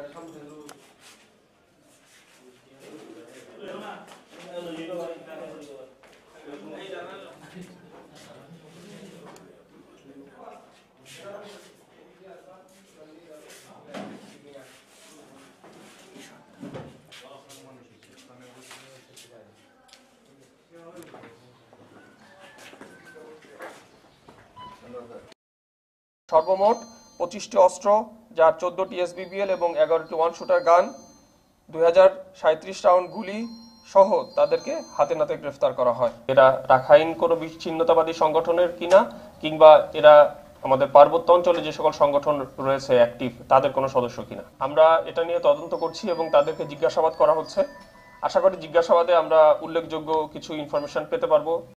সর্বমোট 25টি অস্ত্র, যার 14টি এসবিবিএল এবং 11টি ওয়ান শুটার গান, 2037 রাউন্ড গুলি সহ তাদেরকে হাতে নাতে গ্রেফতার করা হয়। এরা রাখাইন কোনো বিচ্ছিন্নতাবাদী সংগঠনের কিনা কিংবা এরা আমাদের পার্বত্য অঞ্চলে যে সকল সংগঠন রয়েছে অ্যাক্টিভ তাদের কোনো সদস্য কিনা, আমরা এটা নিয়ে তদন্ত করছি এবং তাদেরকে জিজ্ঞাসাবাদ করা হচ্ছে। আশা করি জিজ্ঞাসাবাদে আমরা উল্লেখযোগ্য কিছু ইনফরমেশন পেতে পারবো।